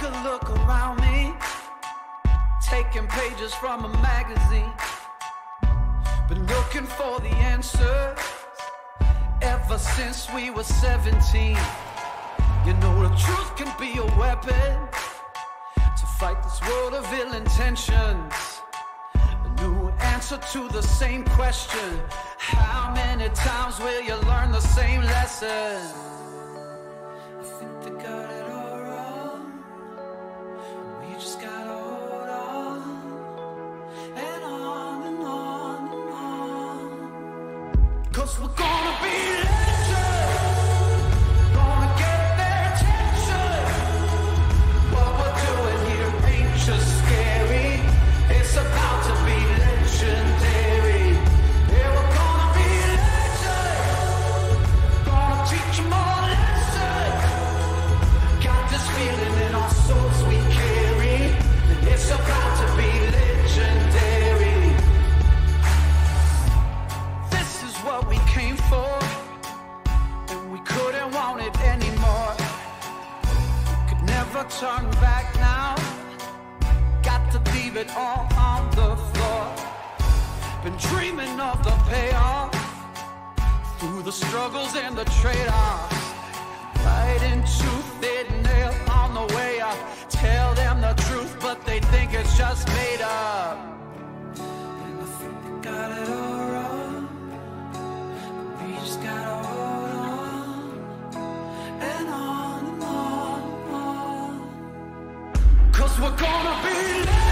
Take a look around me, taking pages from a magazine. Been looking for the answers ever since we were 17. You know the truth can be a weapon to fight this world of ill intentions. A new answer to the same question. How many times will you learn the same lesson? I think they got it all wrong. We just gotta hold on and on and on. 'Cause we're gonna be legends. Turn back now, got to leave it all on the floor. Been dreaming of the payoff, through the struggles and the trade-offs. Fighting tooth and nail on the way up. Tell them the truth, but they think it's just made up. And I think they got it all wrong, but we just gotta hold on and on. We're gonna be